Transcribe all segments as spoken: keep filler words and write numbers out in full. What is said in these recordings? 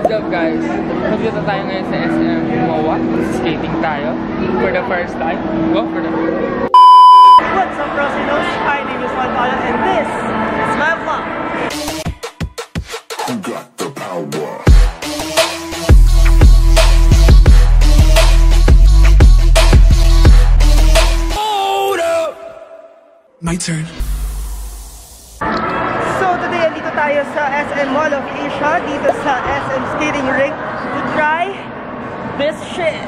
What's up guys? Nagpunta tayo ngayon sa S M Mall. Skating tayo for the first time. Go for the first time. What's up Rosinos? My name is Vantaya and this is my vlog. You got the power. Hold up! My turn. Tayo sa S M Mall of Asia, dito sa S M Skating Rink to try this shit.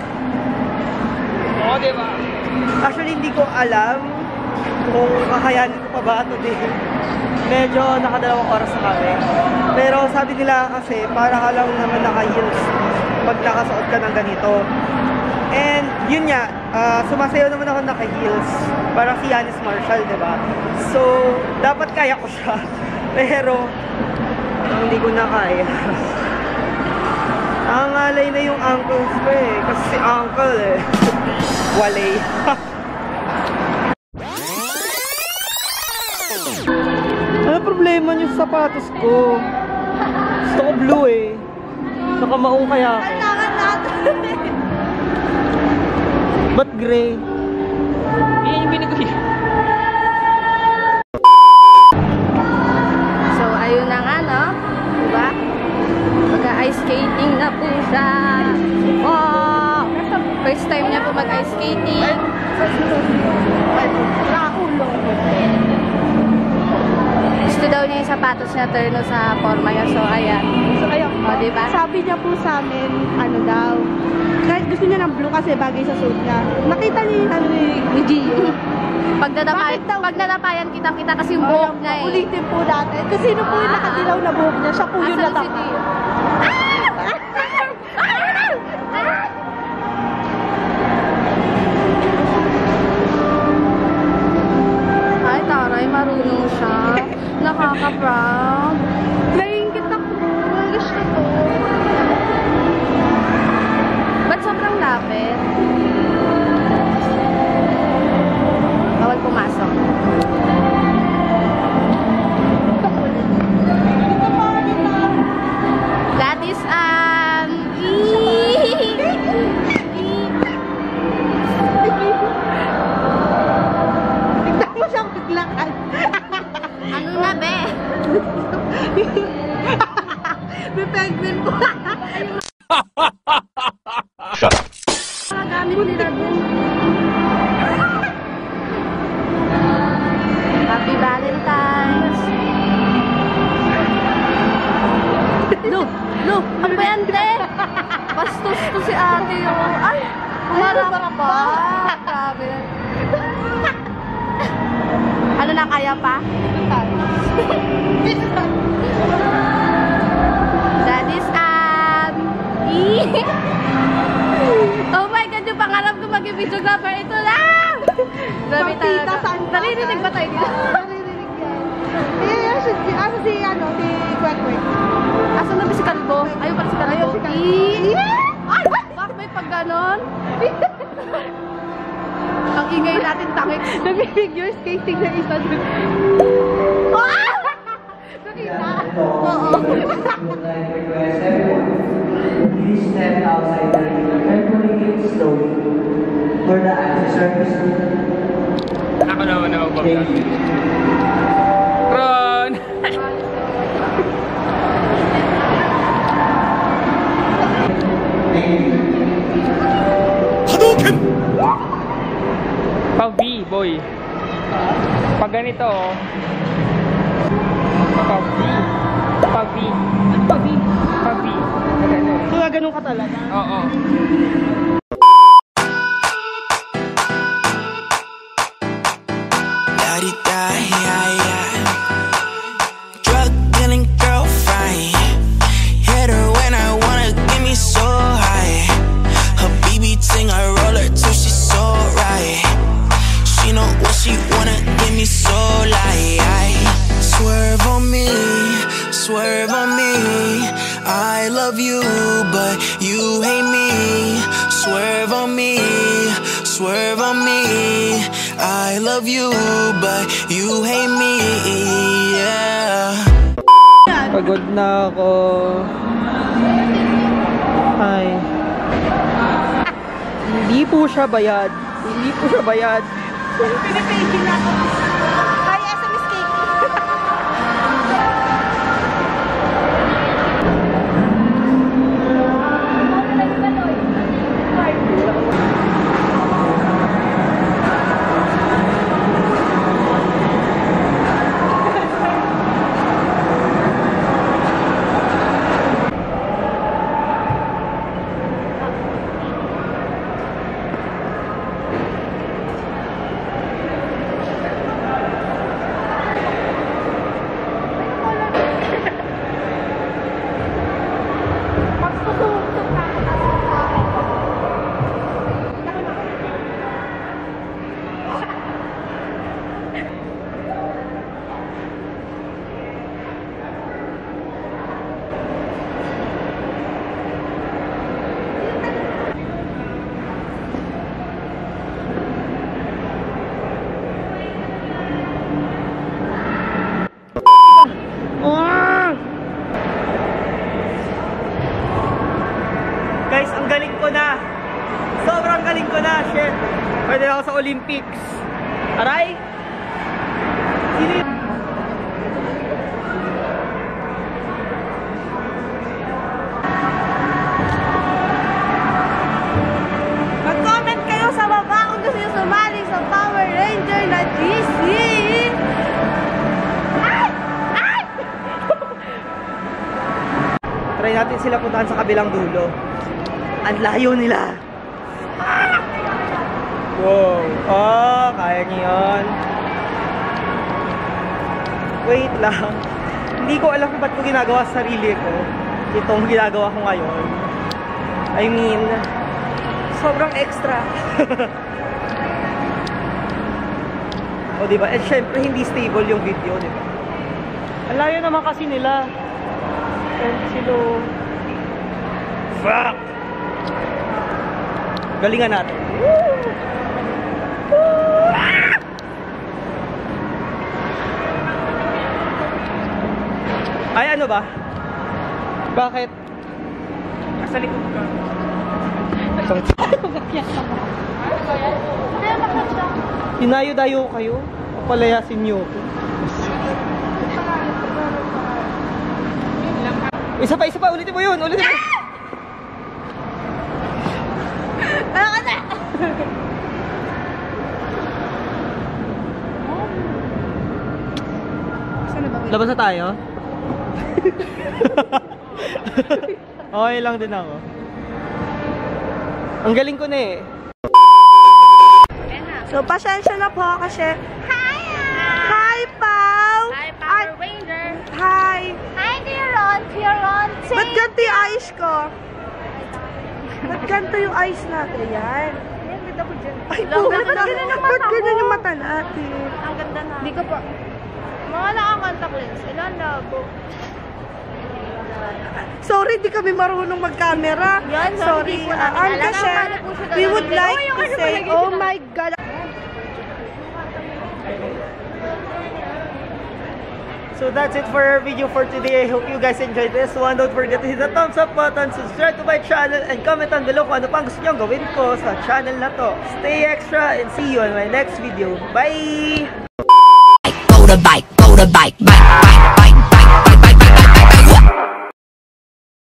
Oo, diba? Actually, hindi ko alam kung kakayanin ko pa ba today. Medyo nakadalawang oras na kami. Pero sabi nila kasi, para ka lang naman naka-heels pag nakasuot ka ng ganito. And yun nga, uh, sumasayaw naman ako naka-heels. Parang si Yanis Marshall, diba? So, dapat kaya ko siya. Pero, hindi ko na kaya. Ang alay na yung uncles ko eh. Kasi si uncle eh. Walay. Ano problema niyo sa sapatos ko? Gusto ko blue eh. Nakamaong kaya ako. Ba't gray? Iyan yung binigay. Ice skating na po siya. Wow! First time niya po mag-ice skating. Gusto daw niya yung sapatos niya turno sa forma niya. So, ayan. So, ayan. O, diba? Sabi niya po sa amin, ano daw, kahit gusto niya ng blue kasi bagay sa suit niya. Nakita niya yung ano ni Dio. Pag nadapayan kitang-kita kasi yung buhok niya eh. Ulitin po natin. Kasi sino po yung nakadilaw na buhok niya, siya po yung nataka. Ay, taray, marunong siya. Nakaka-proud. Naingit ako. Malis ako. Ba't sobrang lapit? Bawal pumasok. Shut up. Happy Valentine's. Look, look, ang bente. Bastos to si ate yung. Ay, umarap ka ba? Sabi. Ano na kaya pa? Oh my God, yung pangarap ko maging videographer, ito lang! Grabe talaga. Naririnig ba tayo dito? Naririnig yan. Eh, ano si, ano, si Kwek-Kwek? Asan na ba si Kalbo? Ayaw pala si Kalbo. Ay, bakit may pag ganon? Ang ingay natin, tangik. Nabibigyan skating na isa dun. Oh! Nakita? Oo. Please step outside the ring and communicate slowly for the access service. Ako naman na mag-vlog. Ron! Hadouken! Pag V, boy. Pag ganito, oh. Pag V. Pag V. Pag V. Pag V. Kaya ganun ka talaga? Oo. I love you, but you hate me, yeah. Pagod na ako. Hindi po siya bayad. Hindi po siya bayad. Pinipigil na ako. Hi, S M Skating. Olympics. Aray! Sino yun? Mag-comment kayo sa baba kung gusto nyo sumali sa Power Ranger na G C! Ay! Ay! Try natin sila puntahan sa kabilang dulo. Ang layo nila! Wow! Oh, kaya niyo yun. Wait lang. Hindi ko alam kung ba't ko ginagawa sa sarili ko. Itong ginagawa ko ngayon. I mean, sobrang extra. O, diba? At syempre, hindi stable yung video, diba? Ang layo naman kasi nila. And silo... Fuck! Galingan natin. Woo! Ay, ano ba? Bakit? Nasa likod ka. Inayo-dayo kayo? O palayasin niyo ako? Isa pa, isa pa! Ulitin mo yun! Ulitin mo! Ano ka na? Labas na tayo? Okay lang din ako. Ang galing ko na eh. So, pasensya na po kasi... Hi! Hi, Pao! Hi, Power Ranger! Hi! Hi, Dioron! Dioron! Ba't ganito yung eyes ko? Ba't ganito yung eyes natin? Yan. Yan, ganda ko dyan. Ay, buhat na. Ba't ganyan yung mata natin? Ang ganda na. Hindi ko po. Mga naka-contact lens. Ilan na ako? Sorry, di kami marunong mag-camera. Sorry. Ang kasi, we would like to say, oh my God. So that's it for our video for today. I hope you guys enjoyed this one. Don't forget to hit the thumbs up button, subscribe to my channel, and comment down below kung ano pang gusto nyo gawin ko sa channel na to. Stay extra and see you on my next video. Bye! Motorbike, motorbike, motorbike.